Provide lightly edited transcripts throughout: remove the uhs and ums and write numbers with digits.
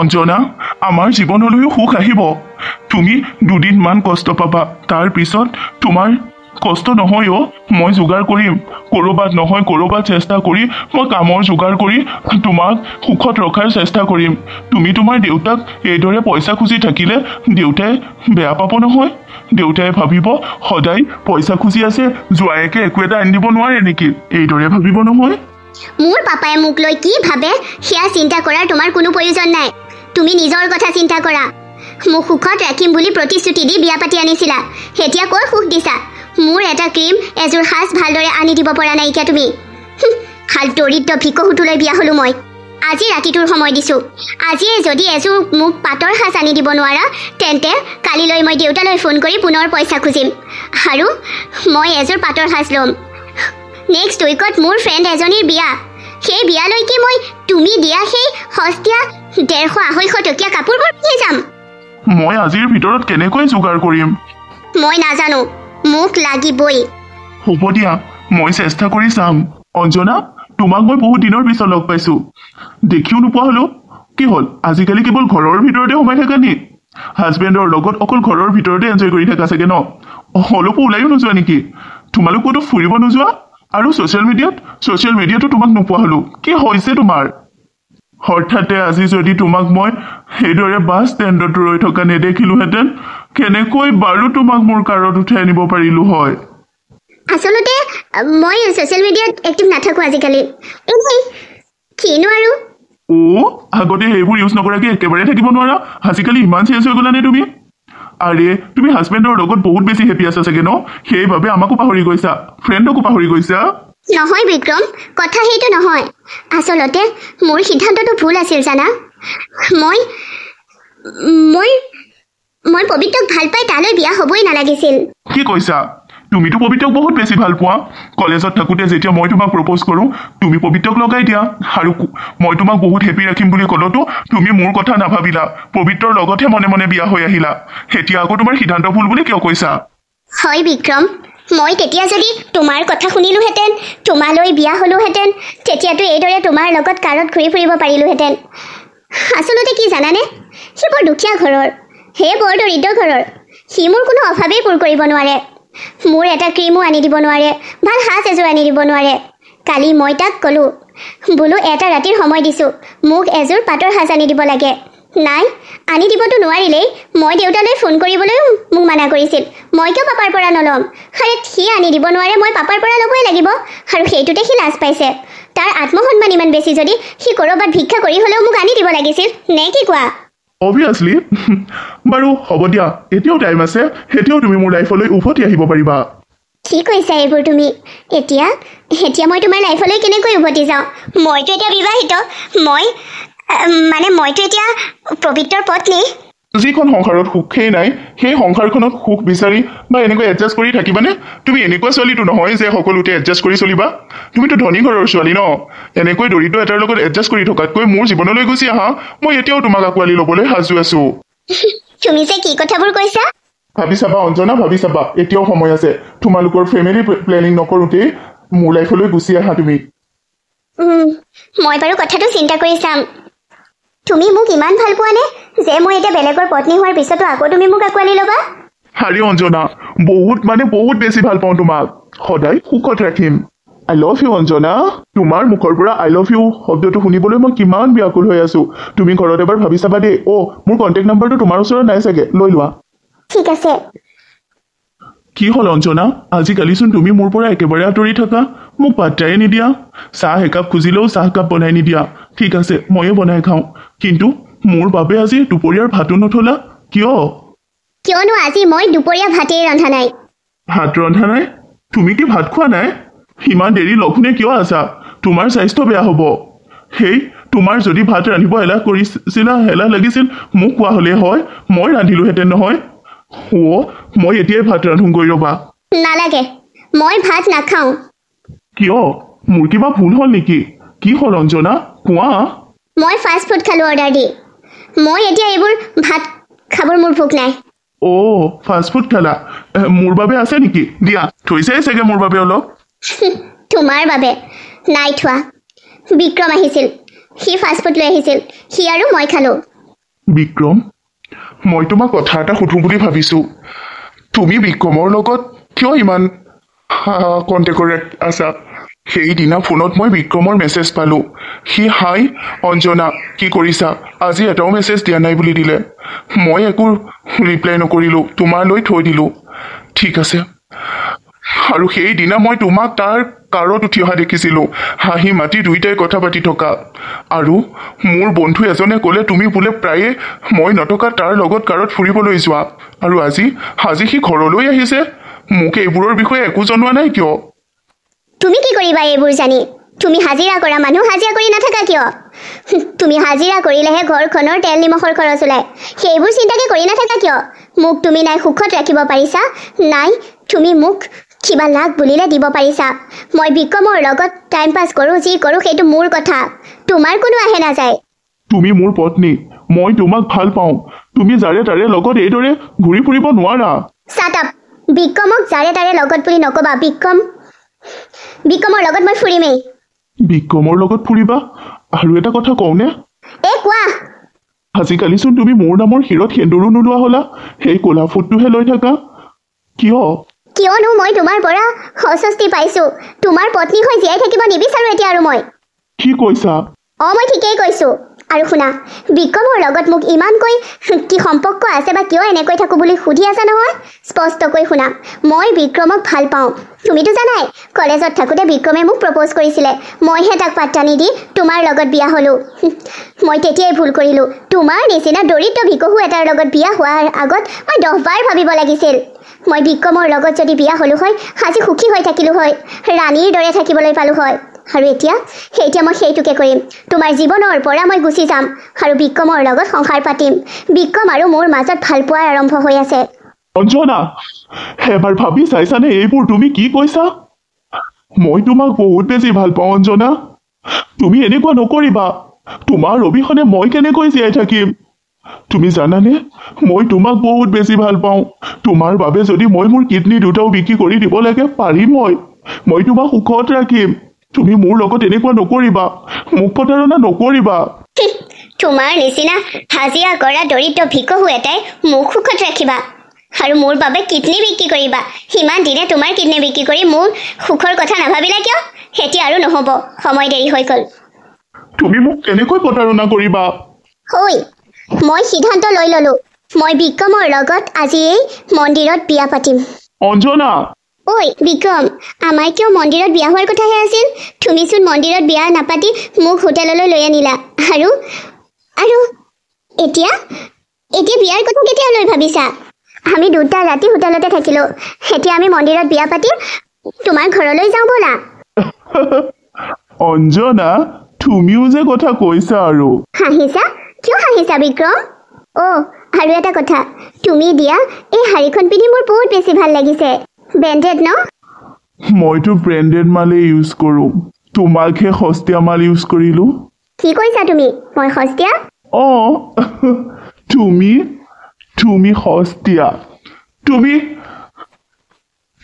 অঞ্জনা, আমাৰ জীবনলৈও সুখ আহিব। তুমি দুদিনমান কষ্ট পাবা, তাৰ পিছত তোমাৰ কষ্ট নহয় অ, মই যোগাৰ কৰিম। ক'ৰবাত নহয় ক'ৰবাত চেষ্টা কৰি মই কামৰ যোগাৰ কৰি তোমাক সুখত ৰখাৰ চেষ্টা কৰিম। তুমি তোমাৰ দেউতাক এইদৰে পইচা খুজি থাকিলে দেউতাই বেয়া পাব নহয়। দেউতাই ভাবিব সদায় পইচা খুজি আছে, জোৱায়েকে একো এটা আনি দিব নোৱাৰে নেকি, এইদৰে ভাবিব নহয়। মোৰ পাপাই মোক লৈ কি ভাবে সেয়া চিন্তা কৰাৰ তোমাৰ কোনো প্ৰয়োজন নাই। তুমি নিজৰ কথা চিন্তা কৰা। মোক সুখত ৰাখিম বুলি প্ৰতিশ্ৰুতি দি বিয়া পাতি আনিছিলা, এতিয়া কৈ সুখ দিছা। মোৰ এটা ক্ৰীম এযোৰ সাজ ভালদৰে আনি দিব পৰা নাইকিয়া তুমি। খাল দৰিদ্ৰ ভিক হুতুলৈ বিয়া হলো মই। আজি ৰাতিটোৰ সময় দিছোঁ, আজিয়ে যদি এযোৰ মোক পাটৰ সাজ আনি দিব নোৱাৰা তেন্তে কালিলৈ মই দেউতালৈ ফোন কৰি পুনৰ পইচা খুজিম আৰু মই এযোৰ পাটৰ সাজ ল'ম। নেক্সট উইকত মোৰ ফ্ৰেণ্ড এজনীৰ বিয়া, সেই বিয়ালৈকে মই তুমি দিয়া সেই সস্তীয়া ১৫০-২৫০ টকীয়া কাপোৰবোৰ পিন্ধি যাম। মই আজিৰ ভিতৰত কেনেকৈ যোগাৰ কৰিম মই নাজানো, মোক লাগিবই। হ'ব দিয়া, মই চেষ্টা কৰি চাম। অঞ্জনা, তোমাক মই বহুত দিনৰ পিছত লগ পাইছো, দেখিও নোপোৱা হলো। কি হ'ল, আজিকালি কেৱল ঘৰৰ ভিতৰতে সোমাই থাকা নি? হাজবেণ্ডৰ লগত অকল ঘৰৰ ভিতৰতে এনজয় কৰি থাকা চাগে ন? অলপো ওলাইও নোযোৱা নেকি? তোমালোক ক'তো ফুৰিব নোযোৱা? আৰু ছ'চিয়েল মিডিয়াতো তোমাক নোপোৱা হ'লো, কি হৈছে তোমাৰ? হঠাতে আজি যদি তোমাক মই সেইদৰে বাছ ষ্টেণ্ডত ৰৈ থকা নেদেখিলোহেঁতেন, কেনেকৈ বাৰু তোমাক মোৰ কাৰত উঠাই আনিব পাৰিলো হয়? আচলতে মই ছ'চিয়েল মিডিয়াত এক্টিভ নাথাকো আজিকালি। কিনো আৰু ও আগতে সেইবোৰ ইউজ নকৰাকৈ একেবাৰে থাকিব নোৱাৰা, আজিকালি ইমান চেঞ্জ হৈ গ'লা নে তুমি? আৰে তুমি হাজবেণ্ডৰ লগত বহুত বেছি হেপি আছা চাগে ন, সেইবাবে আমাকো পাহৰি গৈছা, ফ্ৰেণ্ডকো পাহৰি গৈছা। নহয় বিক্ৰম, কথা সেইটো নহয়। আচলতে মোৰ সিদ্ধান্তটো ভুল আছিল জানা। মই পবিত্ৰক ভাল পাই তালৈ বিয়া হ'বই নালাগিছিল। কি কৈছা? তুমিতো পবিত্ৰক বহুত বেছি ভাল পোৱা। কলেজত থাকোঁতে যেতিয়া মই তোমাক প্ৰপ'জ কৰোঁ তুমি পবিত্ৰক লগাই দিয়া, আৰু মই তোমাক বহুত হেপি ৰাখিম বুলি ক'লতো তুমি মোৰ কথা নাভাবিলা, পবিত্ৰৰ লগতহে মনে মনে বিয়া হৈ আহিলা। এতিয়া আকৌ তোমাৰ সিদ্ধান্ত ভুল বুলি কিয় কৈছা? হয় বিক্ৰম, মই তেতিয়া যদি তোমাৰ কথা শুনিলোহেঁতেন, তোমালৈ বিয়া হ'লোহেঁতেন, তেতিয়াতো এইদৰে তোমাৰ লগত কাৰত ঘূৰি ফুৰিব পাৰিলোহেঁতেন। আচলতে কি জানানে, সি বৰ দুখীয়া ঘৰৰ, সেই বৰ দৰিদ্ৰ ঘৰৰ, সি মোৰ কোনো অভাৱেই পূৰ কৰিব নোৱাৰে। মোৰ এটা ক্ৰীমো আনি দিব নোৱাৰে, ভাল সাজ এযোৰ আনি দিব নোৱাৰে। কালি মই তাক ক'লোঁ, বোলো এটা ৰাতিৰ সময় দিছোঁ, মোক এযোৰ পাটৰ সাজ আনি দিব লাগে। নাই, আনি দিবতো নোৱাৰিলেই। মই দেউতালৈ ফোন কৰিবলৈও মোক মানা কৰিছিল, মই কিয় পাপাৰ পৰা নল'ম। আৰে সি আনি দিব নোৱাৰে, মই পাপাৰ পৰা ল'বই লাগিব, আৰু সেইটোতে সি লাজ পাইছে। তাৰ আত্মসন্মান ইমান বেছি যদি সি ক'ৰবাত ভিক্ষা কৰি হ'লেও মোক আনি দিব লাগিছিল নে কি কোৱা? অবভিয়াছলি। বাৰু হ'ব দিয়া, এতিয়াও টাইম আছে, এতিয়াও তুমি মোৰ লাইফলৈ উভতি আহিব পাৰিবা। কি কৈছা এইবোৰ তুমি? এতিয়া মই তোমাৰ লাইফলৈ কেনেকৈ উভতি যাওঁ? মইতো এতিয়া বিবাহিত, মইতো এতিয়া পবিত্ৰৰ পত্নী। যিখন সংসাৰত সুখেই নাই সেই সংসাৰখনত সুখ বিচাৰি বা এনেকৈ এডজাষ্ট কৰি থাকিবানে? তুমি এনেকুৱা ছোৱালীটো নহয় যে সকলোতে এডজাষ্ট কৰি চলিবা। তুমিতো ধনী ঘৰৰ ছোৱালী ন, এনেকৈ দৰিদ্ৰ এটাৰ লগত এডজাষ্ট কৰি থকাতকৈ মোৰ জীৱনলৈ গুচি আহা, মই এতিয়াও তোমাক আঁকোৱালি ল'বলৈ সাজু আছো। তুমি যে কি কথাবোৰ কৈছা, ভাবি চাবা অঞ্জনা, ভাবি চাবা। এতিয়াও সময় আছে, তোমালোকৰ ফেমিলি প্লেনিং নকৰোঁতেই মোৰ লাইফলৈ গুচি আহা তুমি। মই বাৰু কথাটো চিন্তা কৰি চাম। তুমি মোক ইমান ভাল পোৱা নে যে মই এটা বেলেগৰ পত্নী হোৱাৰ পিছতো আকৌ তুমি মোক আঁকোৱালি ল'বা? হাৰি অঞ্জনা, বহুত বেছি ভাল পাওঁ তোমাক, সদায় সুখত ৰাখিম। I love you Anjana. তোমাৰ মুখৰ পৰা আই লাভ ইউ শব্দটো শুনিবলৈ মই কিমান ব্যাকুল হৈ আছো। তুমি ঘৰত এবাৰ ভাবি চাবা দেই। অ' মোৰ কণ্টেক্ট নাম্বাৰটো তোমাৰ ওচৰত নাই চাগে, লৈ লোৱা। ঠিক আছে। কি হ'ল অঞ্জনা, আজিকালিচোন তুমি মোৰ পৰা একেবাৰে আঁতৰি থাকা, মোক পাত্তাই নিদিয়া। চাহ একাপ খুজিলেও চাহকাপ বনাই নিদিয়া। ঠিক আছে, ময়ো বনাই খাওঁ, কিন্তু মোৰ বাবে আজি দুপৰীয়াৰ ভাতো নথলা কিয়? কিয়নো আজি মই দুপৰীয়া ভাতেই ৰন্ধা নাই। ভাত ৰন্ধা নাই? তুমি কি ভাত খোৱা নাই? ইমান দেৰি লঘোনে কিয় আছা? তোমাৰ স্বাস্থ্য বেয়া হ'ব। সেই তোমাৰ যদি ভাত ৰান্ধিব এলাহ লাগিছিল মোক কোৱা হ'লে হয়, মই ৰান্ধিলোহেঁতেন নহয়। অ' মই এতিয়াই ভাত ৰান্ধোগৈ, ৰ'বা। নালাগে, মই ভাত নাখাওঁ। কিয়, মোৰ কিবা ভুল হ'ল নেকি? কি হ'ল অঞ্জনা, কোৱা। মই ফাষ্ট ফুড খালোঁ অৰ্ডাৰ দি, মই এতিয়া এইবোৰ ভাত খাবৰ মোৰ ভোক নাই। অ' ফাষ্ট ফুড খালা, মোৰ বাবে আছে নেকি? দিয়া, থৈছাই চাগে মোৰ বাবে অলপ। তোমাৰ বাবে নাই থোৱা। বিক্ৰম আহিছিল, সি ফাষ্ট ফুড লৈ আহিছিল, সি আৰু মই খালোঁ। বিক্ৰম, মই তোমাক কথা এটা সুধো বুলি ভাবিছো। তুমি বিক্ৰমৰ লগত কিয় ইমান কন্টেক্টত আছা? সেইদিনা ফোনত মই বিক্ৰমৰ মেছেজ পালোঁ, সি হাই অঞ্জনা কি কৰিছা, আজি এটাও মেছেজ দিয়া নাই বুলি দিলে। মই একো ৰিপ্লাই নকৰিলোঁ, তোমালৈ থৈ দিলোঁ। ঠিক আছে। আৰু সেইদিনা মই তোমাক তাৰ কাৰত উঠি অহা দেখিছিলোঁ, হাঁহি মাতি দুইটাই কথা পাতি থকা। আৰু মোৰ বন্ধু এজনে ক'লে তুমি বোলে প্ৰায়ে মই নথকা তাৰ লগত কাৰত ফুৰিবলৈ যোৱা, আৰু আজি সি ঘৰলৈ আহিছে। মোক এইবোৰৰ বিষয়ে একো জনোৱা নাই কিয়? তুমি কি কৰিবা এইবোৰ জানি? তুমি হাজিৰা কৰা মানুহ, হাজিৰা কৰি নাথাকা কিয়? তুমি হাজিৰা কৰিলেহে ঘৰখনৰ তেল নিমখৰ খৰচ ওলায়, সেইবোৰ চিন্তাকে কৰি নাথাকা কিয়? মোক তুমি নাই সুখত ৰাখিব পাৰিছা, নাই তুমি মোক কিবা লাগ বুলিলে দিব পাৰিছা। মই বিক্ৰমৰ লগত টাইম পাছ কৰোঁ, যি কৰোঁ সেইটো মোৰ কথা, তোমাৰ কোনো আহে নাযায়। তুমি মোৰ পত্নী, মই তোমাক ভাল পাওঁ, তুমি যাৰে তাৰে লগত এইদৰে ঘূৰি ফুৰিব নোৱাৰা। চাতাপ, বিক্ৰমক যাৰে তাৰে লগত বুলি নকবা। বিক্ৰমৰ লগত মই ফুৰিমেই। বিক্ৰমৰ লগত ফুৰিবা? আৰু এটা কথা কওঁনে? এ কোৱা। আজিকালিচোন তুমি মোৰ নামৰ হিৰত সেন্দুৰো নোলোৱা হ'লা, সেই ক'লা ফুটটোহে লৈ থাকা কিয়? কিয়নো মই তোমাৰ পৰা অস্বস্তি পাইছো, তোমাৰ পত্নী হৈ জীয়াই থাকিব নিবিচাৰো এতিয়া। আৰু মই কি কৈছা? অ, মই ঠিকেই কৈছো। আৰু শুনা, বিক্ৰমৰ লগত মোক ইমানকৈ কি সম্পৰ্ক আছে বা কিয় এনেকৈ থাকো বুলি সুধি আছা নহয়? স্পষ্টকৈ শুনা, মই বিক্ৰমক ভাল পাওঁ। তুমিতো জানাই, কলেজত থাকোঁতে বিক্ৰমে মোক প্ৰপ'জ কৰিছিলে, মইহে তাক পাত্তা নিদি তোমাৰ লগত বিয়া হ'লোঁ। মই তেতিয়াই ভুল কৰিলোঁ, তোমাৰ নিচিনা দৰিদ্ৰ ভিকহু এটাৰ লগত বিয়া হোৱাৰ আগত মই 10 বাৰ ভাবিব লাগিছিল। মই বিক্ৰমৰ লগত যদি বিয়া হ'লোঁ হয়, আজি সুখী হৈ থাকিলোঁ হয়, ৰাণীৰ দৰে থাকিবলৈ পালোঁ হয়। আৰু এতিয়া মই সেইটোকে কৰিম, তোমাৰ জীৱনৰ পৰা মই গুচি যাম আৰু বিক্ৰমৰ লগত সংসাৰ পাতিম। বিক্ৰম আৰু মোৰ মাজত ভাল পোৱাৰ আৰম্ভ হৈ আছে। অঞ্জনা, এবাৰ ভাবি চাইছানে এইবোৰ তুমি কি কৈছা? মই তোমাক বহুত বেছি ভাল পাওঁ অঞ্জনা, তুমি এনেকুৱা নকৰিবা। তোমাৰ অবিহনে মই কেনেকৈ জীয়াই থাকিম? তুমি জানানে মই তোমাক বহুত বেছি ভাল পাওঁ। তোমাৰ বাবে যদি মই মোৰ কিডনী দুটাও বিক্ৰী কৰি দিব লাগে, পাৰিম। মই তোমাক সুখত ৰাখিম। তুমি মোৰ লগত এনেকুৱা নকৰিবা, মোক প্ৰতাৰণা নকৰিবা। তোমাৰ নিচিনা হাজিৰা কৰা দৰিদ্ৰ ভিকহু এটাই মোক সুখত ৰাখিবা আৰু মোৰ বাবে কিডনী বিক্ৰী কৰিবা? সিমান দিনে তোমাৰ কিডনী বিক্ৰী কৰি মোৰ সুখৰ কথা নাভাবিলা কিয়? এতিয়া আৰু নহ'ব, সময় দেৰি হৈ গ'ল। তুমি মোক কেনেকৈ প্ৰতাৰণা কৰিবা? হৈ মই সিদ্ধান্ত লৈ ললো, মই বিক্ৰমৰ লগত আজি এই মন্দিৰত বিয়া পাতিম। অঞ্জনা! ঐ বিক্ৰম, আমাৰ কিয় মন্দিৰত বিয়া হোৱাৰ কথাহে আছিল? তুমিচোন মন্দিৰত বিয়া নাপাতি মোক হোটেললৈ লৈ আনিলা। আৰু এতিয়া বিয়াৰ কথা কেতিয়ালৈ ভাবিছা? আমি 2টা ৰাতি হোটেলতে থাকিলো, এতিয়া আমি মন্দিৰত বিয়া পাতি তোমাৰ ঘৰলৈ যাওঁ ব'লা। অঞ্জনা, তুমিও যে কথা কৈছা। আৰু হাঁহিছা কিয়? হাঁহিছা বিক্ৰম? অ, আৰু এটা কথা, তুমি দিয়া এই শাড়ীখন পিন্ধি মোৰ বহুত বেছি ভাল লাগিছে। ব্ৰেণ্ডেড ন? মইতো ব্ৰেণ্ডেড মালে ইউজ কৰোঁ, তোমাকহে সস্তীয়া মাল ইউজ কৰিলোঁ। কি কৈছা তুমি? মই সস্তীয়া? অ, তুমি সস্তীয়া।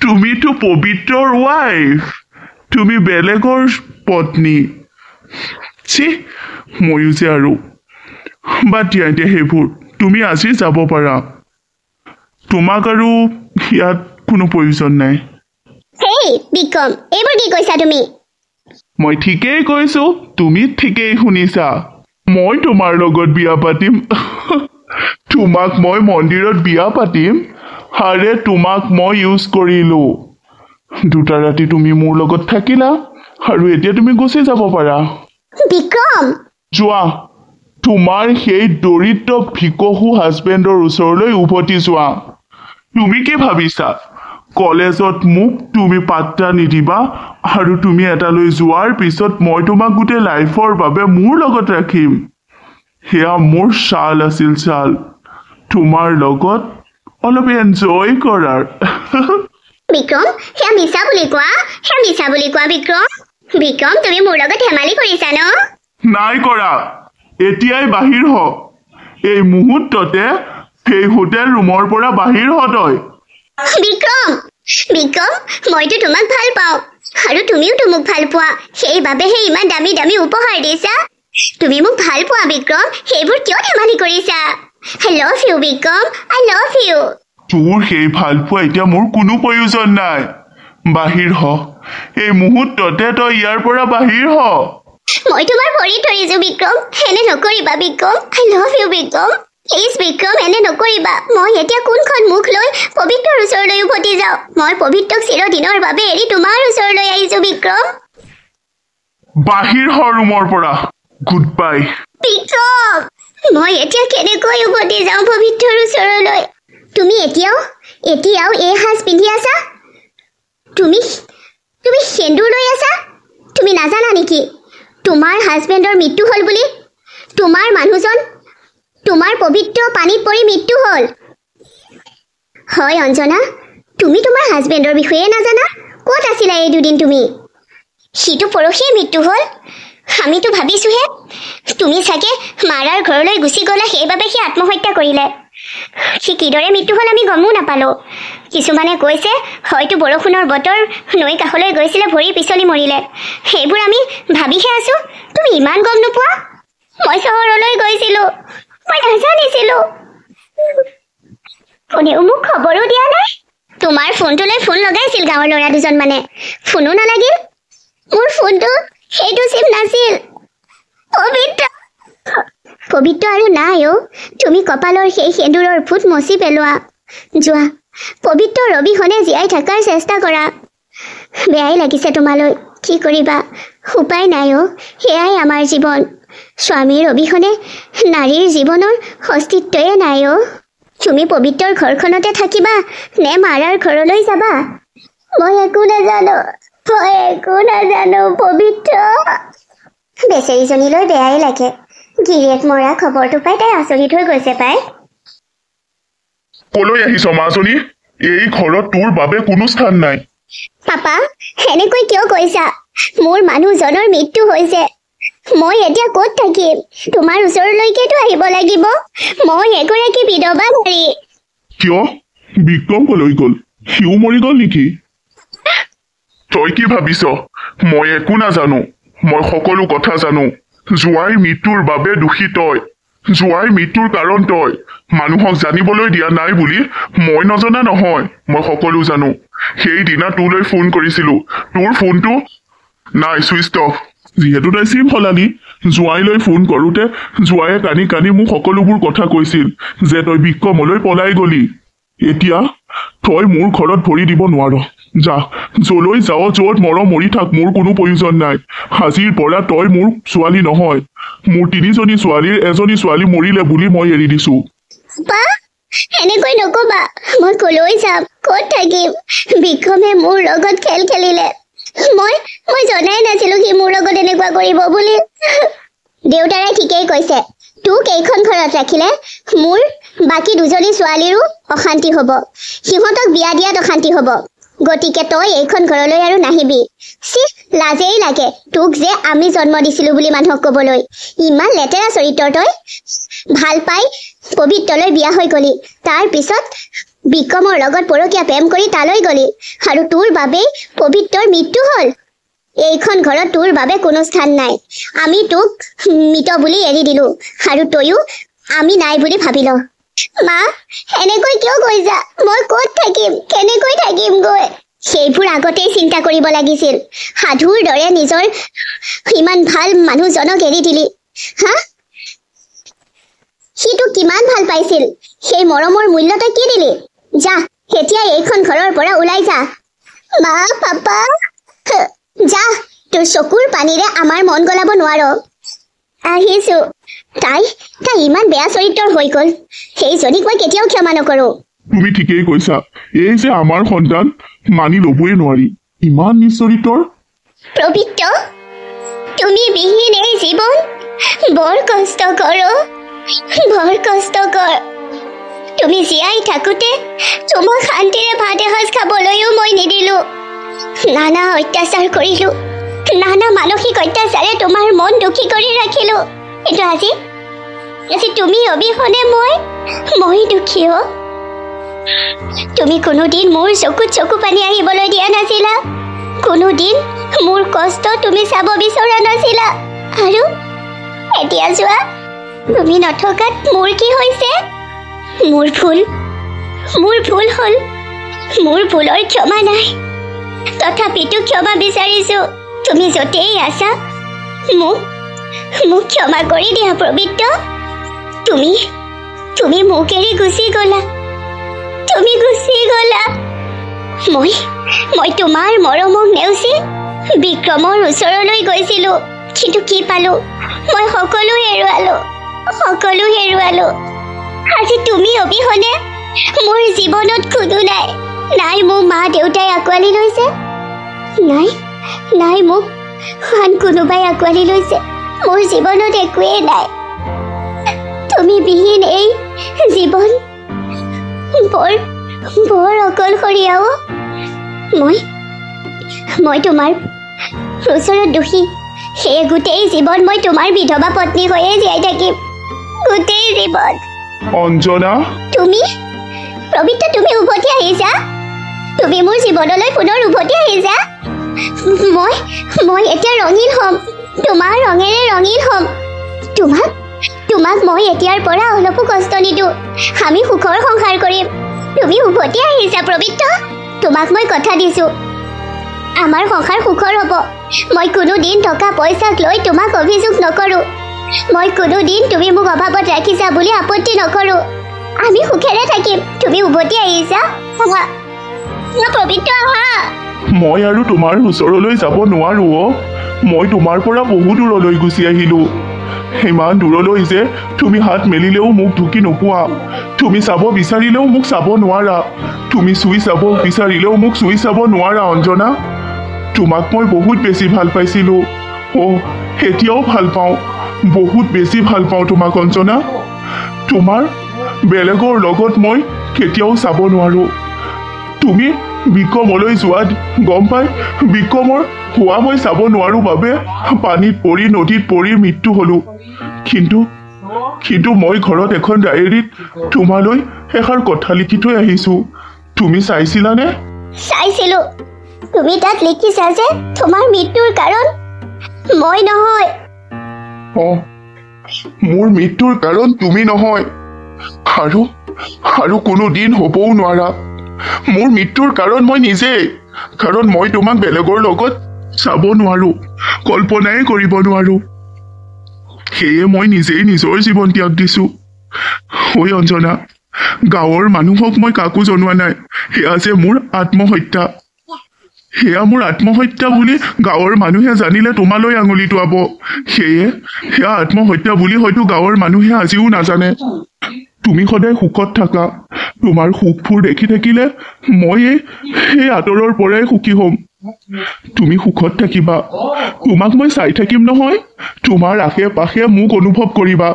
তুমিতো পবিত্ৰৰ ৱাইফ, তুমি বেলেগৰ পত্নী। চি, ময়ো যে আৰু বাদ দিয়া এতিয়া সেইবোৰ। তুমি আজি যাব পাৰা, তোমাক আৰু ইয়াত কোনো প্ৰয়োজন নাই। হেই বিক্ৰম, এইবোৰ কি কৈছা তুমি? মই ঠিকেই কৈছো, তুমি ঠিকেই শুনিছা। মই তোমাৰ লগত বিয়া পাতিম, তোমাক মই মন্দিৰত বিয়া পাতিম। আৰে তোমাক মই ইউজ কৰিলোঁ, 2টা ৰাতি তুমি মোৰ লগত থাকিলা আৰু এতিয়া তুমি গুচি যাব পাৰা। বিক্ৰম, যোৱা তোমাৰ সেই দৰিদ্ৰ ভিকহু হাজবেণ্ডৰ ওচৰলৈ উভতি যোৱা। তুমি কি ভাবিছা কলেজত মোক তুমি পাত্তা নিদিবা আৰু তুমি এটালৈ যোৱাৰ পিছত মই তোমাক গোটেই লাইফৰ বাবে মোৰ লগত ৰাখিম? সেয়া মোৰ চাল আছিল, চাল তোমাৰ লগত অলপ এনজয় কৰাৰ। বিক্ৰম, সেয়া মিছা বুলি কোৱা, সেয়া মিছা বুলি কোৱা। বিক্ৰম, তুমি মোৰ লগত ধেমালি কৰিছা ন? নাই কৰা, এতিয়াই বাহিৰ হ। এই মুহূৰ্ততে সেই হোটেল ৰুমৰ পৰা বাহিৰ হ তই। বিক্ৰম, মইতো তোমাক ভাল পাওঁ আৰু তুমিওতো মোক ভাল পোৱা, সেইবাবেহে ইমান দামী দামী উপহাৰ দিছা। তুমি মোক ভাল পোৱা বিক্ৰম, হেবোৰ কিয় ধেমালি কৰিছা? I love you Vikram, I love you। তোৰ সেই ভাল পোৱা এতিয়া মোৰ কোনো প্ৰয়োজন নাই। বাহিৰ হ, এই মুহূৰ্ততে তই ইয়াৰ পৰা বাহিৰ হ। মই তোমাৰ ভৰি ধৰিছো বিক্ৰম, এনে নকৰিবা Vikram, I love you Vikram. Please Vikram এনে নকৰিবা, মই এতিয়া কোনখন মুখ লৈ পবিত্ৰৰ ওচৰলৈ উভতি যাও। মই পবিত্ৰক চিৰদিনৰ বাবে এৰি তোমাৰ ওচৰলৈ আহিছো বিক্ৰম। বাহিৰ হ ৰুমৰ পৰা। Goodbye. Bikom, মই এতিয়া কেনেকৈ উভতি যাওঁ পবিত্ৰৰ ওচৰলৈ? তুমি এতিয়াও এই সাজ পিন্ধি আছা? তুমি সেন্দুৰ লৈ আছা? তুমি নাজানা নেকি তোমাৰ হাজবেণ্ডৰ মৃত্যু হ'ল বুলি? তোমাৰ মানুহজন তোমাৰ পবিত্ৰ পানীত পৰি মৃত্যু হ'ল। হয় অঞ্জনা, তুমি তোমাৰ হাজবেণ্ডৰ বিষয়ে নাজানা? ক'ত আছিলা এই দুদিন তুমি? সিটো পৰশিয়ে মৃত্যু হ'ল। আমি তো ভাবিছোহে তুমি চাগে মাৰাৰ ঘৰলৈ গুচি গ'লা, সেইবাবে সি আত্মহত্যা কৰিলে। সি কিদৰে মৃত্যু হ'ল আমি গমো নাপালো। কিছুমানে কৈছে হয়তো বৰষুণৰ বতৰ, নৈ কাষলৈ গৈছিলে, ভৰি পিছলি মৰিলে। সেইবোৰ আমি ভাবিহে আছো। তুমি ইমান গম নোপোৱা? মই চহৰলৈ গৈছিলো, মই নাজানিছিলো। কোনেও মোক খবৰো দিয়া নাই। তোমাৰ ফোনটোলৈ ফোন লগাইছিল গাঁৱৰ ল'ৰা দুজন, মানে ফোনো নালাগিল। মোৰ ফোনটো সেইটো চিম নাছিল। পবিত্ৰ আৰু নাই অ। তুমি কপালৰ সেই সেন্দুৰৰ ফুট মচি পেলোৱা। যোৱা পবিত্ৰ ৰবিখনে জীয়াই থকাৰ চেষ্টা কৰা। বেয়াই লাগিছে তোমালৈ, কি কৰিবা, উপায় নাই অ। সেয়াই আমাৰ জীৱন। স্বামীৰ অবিহনে নাৰীৰ জীৱনৰ অস্তিত্বয়ে নাই অ। তুমি পবিত্ৰৰ ঘৰখনতে থাকিবা নে মাৰাৰ ঘৰলৈ যাবা? মই একো নাজানো, মই একো নাজানো পবিত্ৰ। বেচেৰীজনীলৈ বেয়াই লাগে। গিৰিয়েক মৰা খবৰটো পাই তাই আচৰিত হৈ গৈছে। পাই কলৈ আহিছ মাজনী? এই ঘৰত তোৰ বাবে কোনো স্থান নাই। পাপা, এনেকৈ কিয় কৈছা? মোৰ মানুহজনৰ মৃত্যু হৈছে। মই এতিয়া ক'ত থাকিম? তোমাৰ ওচৰলৈকেতো আহিব লাগিব। মই এগৰাকী বিধৱা নাৰী। কিয় বিক্ৰম কলৈ গ'ল? সিও মৰি গ'ল নেকি? তই কি ভাবিছ? মই একো নাজানো, মই সকলো কথা জানো। জোৱাইৰ মৃত্যুৰ বাবে দোষী তই। জোৱাইৰ মৃত্যুৰ কাৰণ তই। মানুহক জানিবলৈ দিয়া নাই বুলি মই নজনা নহয়, মই সকলো জানো। সেইদিনা তোলৈ ফোন কৰিছিলো, তোৰ ফোনটো নাই, চুইচ অফ। যিহেতু তাই চিম সলালি, জোৱাইলৈ ফোন কৰোঁতে জোৱাইয়ে কানি কানি মোক সকলোবোৰ কথা কৈছিল যে তই বিক্ৰমলৈ পলাই গলি। এতিয়া তই মোৰ ঘৰত ভৰি দিব নোৱাৰ। যা, যলৈ যাও, য'ত মৰ মৰি থাক, মোৰ কোনো প্ৰয়োজন নাই। আজিৰ পৰা তই মোৰ ছোৱালী নহয়। মোৰ তিনিজনী ছোৱালীৰ এজনী ছোৱালী মৰিলে বুলি মই এৰি দিছো। বা, এনেকৈ নকবা। মই কলৈ যাম, ক'ত থাকিম? বিক্ৰমে মোৰ লগত খেল খেলিলে। মই জনাই নাছিলো সি মোৰ লগত এনেকুৱা কৰিব বুলি। দেউতাৰে ঠিকেই কৈছে, তোক এইখন ঘৰত ৰাখিলে মোৰ বাকী দুজনী ছোৱালীৰো অশান্তি হ'ব, সিহঁতক বিয়া দিয়াত অশান্তি হ'ব। গতিকে তই এইখন ঘৰলৈ আৰু নাহিবি। চি, লাজেই লাগে তোক যে আমি জন্ম দিছিলো বুলি মানুহক কবলৈ। ইমান লেতেৰা চৰিত্ৰ তই। ভাল পাই পবিত্ৰলৈ বিয়া হৈ গলি, তাৰ পিছত বিক্ৰমৰ লগত পৰকীয়া প্ৰেম কৰি তালৈ গলি, আৰু তোৰ বাবেই পবিত্ৰৰ মৃত্যু হ'ল। এইখন ঘৰত তোৰ বাবে কোনো স্থান নাই। আমি তোক মৃত বুলি এৰি দিলো, আৰু তইও আমি নাই বুলি ভাবি ল। মা, এনেকৈ কিয় কৈছা? মই ক'ত থাকিম, কেনেকৈ থাকিম গৈ? সেইবোৰ আগতেই চিন্তা কৰিব লাগিছিল। সাধুৰ দৰে নিজৰ ইমান ভাল মানুহজনক এৰি দিলি। হা, সি তোক কিমান ভাল পাইছিল, সেই মৰমৰ মূল্য তই কি দিলি? যা, এতিয়া এইখন ঘৰৰ পৰা ওলাই যা। মা, পাপা, যা। তোৰ চকুৰ পানীৰে আমাৰ মন গলাব নোৱাৰ। আহিছো। তাই ইমান বেয়া চৰিত্ৰৰ হৈ গ'ল, সেইজনীক মই কেতিয়াও ক্ষমা নকৰো। তুমি ঠিকেই কৈছা, এই যে আমাৰ সন্তান, মানি ল'বই নোৱাৰি। ইমান নিচৰিত্ৰৰ পবিত্ৰ, তুমি বিহীন এই জীৱন। বৰ কষ্ট কৰ। তুমি জীয়াই থাকোতে তোমাক শান্তিৰে ভাত এসাঁজ খাবলৈও মই নিদিলো। নানা অত্যাচাৰ কৰিলো, নানা মানসিক অত্যাচাৰে তোমাৰ মন দুখী কৰি ৰাখিলো। কিন্তু আজি তুমি অবিহনে মই দুখী অ। তুমি কোনোদিন মোৰ চকুত চকু পানী আহিবলৈ দিয়া নাছিলা, কোনোদিন মোৰ কষ্ট তুমি চাব বিচৰা নাছিলা। আৰু এতিয়া যোৱা, তুমি নথকাত মোৰ কি হৈছে? মোৰ ভুল হ'ল, মোৰ ভুলৰ ক্ষমা নাই। তথাপিতো ক্ষমা বিচাৰিছো। তুমি য'তেই আছা মোক ক্ষমা কৰি দিয়া পবিত্ৰ। তুমি মোক এৰি গুচি গ'লা। মই তোমাৰ মৰমক নেওচি বিক্ৰমৰ ওচৰলৈ গৈছিলো, কিন্তু কি পালো? মই সকলো হেৰুৱালো। আজি তুমি অবিহনে মোৰ জীৱনত কোনো নাই। মোৰ মা দেউতাই আঁকোৱালি লৈছে, নাই মোক আন কোনোবাই আঁকোৱালি লৈছে। মোৰ জীৱনত একোৱেই নাই। তুমি বিহীন এই জীৱন বৰ অকলশৰীয়াও। মই তোমাৰ ওচৰত দুখী। সেয়ে গোটেই জীৱন মই তোমাৰ বিধৱা পত্নী হৈয়ে জীয়াই থাকিম, গোটেই জীৱন। অঞ্জনা, তুমি উভতি আহিছা। তুমি মোৰ জীৱনলৈ পুনৰ উভতি আহিছা। মই এতিয়া ৰঙীন হ'ম, তোমাৰ ৰঙেৰে ৰঙীন হ'ম। তোমাক মই এতিয়াৰ পৰা অলপো কষ্ট নিদিওঁ। আমি সুখৰ সংসাৰ কৰিম। তুমি উভতি আহিছা পবিত্ৰ, তোমাক মই কথা দিছো, আমাৰ সংসাৰ সুখৰ হ'ব। মই কোনোদিন টকা পইচাক লৈ তোমাক অভিযোগ নকৰোঁ। মই কোনোদিন তুমি মোক অভাৱত ৰাখিছা বুলি আপত্তি নকৰোঁ। আমি সুখেৰে থাকিম। তুমি উভতি আহিছা পবিত্ৰ, আহা। মই আৰু তোমাৰ ওচৰলৈ যাব নোৱাৰো। মই তোমাৰ পৰা বহু দূৰলৈ গুচি আহিলো, ইমান দূৰলৈ যে তুমি হাত মেলিলেও মোক ঢুকি নোপোৱা। তুমি চাব বিচাৰিলেও মোক চাব নোৱাৰা, তুমি চুই চাব বিচাৰিলেও মোক চুই চাব নোৱাৰা। অঞ্জনা, তোমাক মই বহুত বেছি ভাল পাইছিলো, অহ এতিয়াও ভাল পাওঁ, বহুত বেছি ভাল পাওঁ তোমাক। অঞ্জনা, তোমাৰ বেলেগৰ লগত মই কেতিয়াও চাব নোৱাৰোঁ। তুমি বিক্ৰমলৈ যোৱাত গম পাই বিক্ৰমৰ হোৱা মই চাব নোৱাৰোঁ বাবে পানীত পৰি নদীত পৰি মৃত্যু হ'লোঁ। কিন্তু মই ঘৰত এখন ডায়েৰীত তোমালৈ এষাৰ কথা লিখি থৈ আহিছোঁ। তুমি চাইছিলানে? চাইছিলো। তুমি তাত লিখিছা যে তোমাৰ মৃত্যুৰ কাৰণ মই নহয়। অঁ, মোৰ মৃত্যুৰ কাৰণ তুমি নহয়, আৰু কোনোদিন হ'বও নোৱাৰা। মোৰ মৃত্যুৰ কাৰণ মই নিজেই, কাৰণ মই তোমাক বেলেগৰ লগত চাব নোৱাৰো, কল্পনাই কৰিব নোৱাৰো। সেয়ে মই নিজেই নিজৰ জীৱন ত্যাগ দিছো। ঐ অঞ্জনা, গাঁৱৰ মানুহক মই কাকো জনোৱা নাই। সেয়া যে মোৰ আত্মহত্যা, সেয়া মোৰ আত্মহত্যা বুলি গাঁৱৰ মানুহে জানিলে তোমালৈ আঙুলি টোৱাব। সেয়া আত্মহত্যা বুলি হয়তো গাঁৱৰ মানুহে আজিও নাজানে। তুমি সদায় সুখত থাকা, তোমাৰ সুখবোৰ দেখি থাকিলে মই এই আঁতৰৰ পৰাই সুখী হ'ম। তুমি সুখত থাকিবা, তোমাক মই চাই থাকিম নহয়। তোমাৰ আশে পাশে মোক অনুভৱ কৰিবা।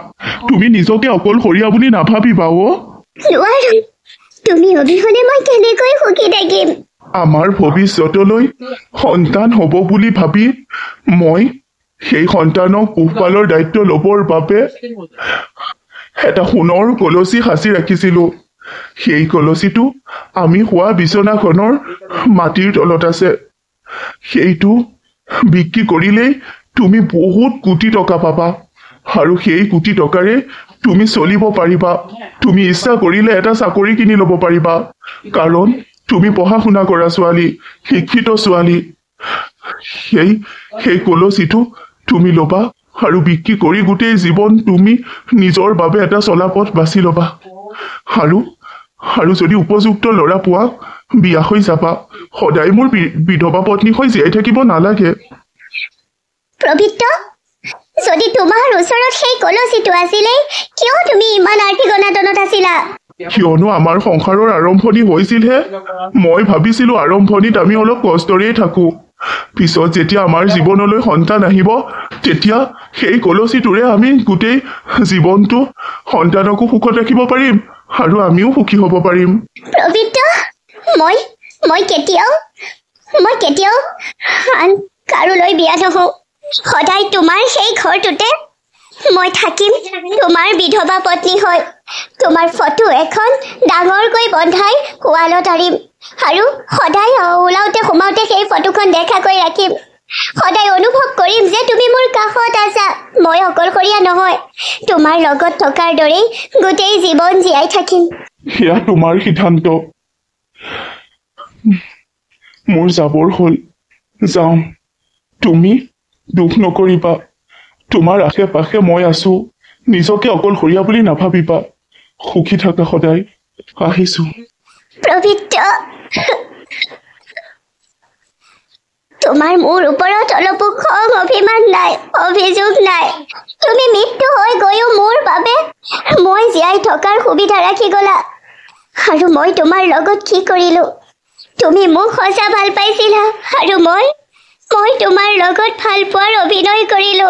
তুমি নিজকে অকলশৰীয়া বুলি নাভাবিবা। তুমি অবিহনে মই কেনেকৈ সুখী থাকিম? আমাৰ ভৱিষ্যতলৈ সন্তান হ'ব বুলি ভাবি মই সেই সন্তানক পোহপালৰ দায়িত্ব ল'বৰ বাবে এটা সোণৰ কলচী সাঁচি ৰাখিছিলো। সেই কলচীটো আমি হোৱা বিচনাখনৰ মাটিৰ তলত আছে। সেইটো বিক্ৰী কৰিলেই তুমি বহুত কোটি টকা পাবা, আৰু সেই কোটি টকাৰে তুমি চলিব পাৰিবা। তুমি ইচ্ছা কৰিলে এটা চাকৰি কিনি ল'ব পাৰিবা, কাৰণ তুমি পঢ়া শুনা কৰা ছোৱালী, শিক্ষিত ছোৱালী। সেই কলচীটো তুমি ল'বা আৰু বিক্ৰী কৰি গোটেই জীৱন তুমি নিজৰ বাবে এটা চলা পথ বাছি ল'বা। আৰু যদি উপযুক্ত ল'ৰা পোৱা, বিয়া হৈ যাবা। সদায় মোৰ বিধৱা পত্নী হৈ জীয়াই থাকিব নালাগে। পবিত্ৰ, যদি তোমাৰ ওচৰত সেই কলচীটো আছিলে, কিয় তুমি ইমান আৰ্থিক অনাটনত আছিলা? কিয়নো আমাৰ সংসাৰৰ আৰম্ভণি হৈছিলহে। মই ভাবিছিলো আৰম্ভণিত আমি অলপ কষ্টৰেই থাকো, পিছত যেতিয়া আমাৰ জীৱনলৈ সন্তান আহিব তেতিয়া সেই কলচীটোৰে আমি গোটেই জীৱনটো সন্তানকো সুখত ৰাখিব পাৰিম, আৰু আমিও সুখী হ'ব পাৰিম। পবিত্ৰ, মই কেতিয়াও আন কাৰোলৈ বিয়া নহওঁ। সদায় তোমাৰ সেই ঘৰটোতে মই থাকিম, তোমাৰ বিধৱা পত্নী হয়। তোমাৰ ফটো এখন ডাঙৰকৈ বন্ধাই কোৱালত আঁৰিম, আৰু সদায় ওলাওঁতে সোমাওঁতে সেই ফটোখন দেখাকৈ ৰাখিম। সদায় অনুভব কৰিম যে তুমি মোৰ কাহত আছা। মই অকলশৰীয়া নহয়, তোমাৰ লগত থকাৰ দৰেই গোটেই জীৱন জীয়াই থাকিম। ইয়া তোমাৰ সিদ্ধান্ত, মোৰ যাবৰ হ'ল, যাও। তুমি দুখ নকৰিবা, তোমাৰ আশে পাশে মই আছো। নিজকে অকলশৰীয়া বুলি নাভাবিবা, সুখী থাকা সদায়। আহিছো। পবিত্ৰ, তোমার মোর উপরত অল্প খং অভিমান নাই, অভিযোগ নাই। তুমি মৃত্যু হয়ে গয়ও মোর বাবে মই জিয়াই থকার সুবিধা রাখি গলা। আর মই তোমার লগত কি করিলো? তুমি মোক সজা ভাল পাইছিলা, আর মই তোমার লগত ভাল পোৱাৰ অভিনয় কৰিলো।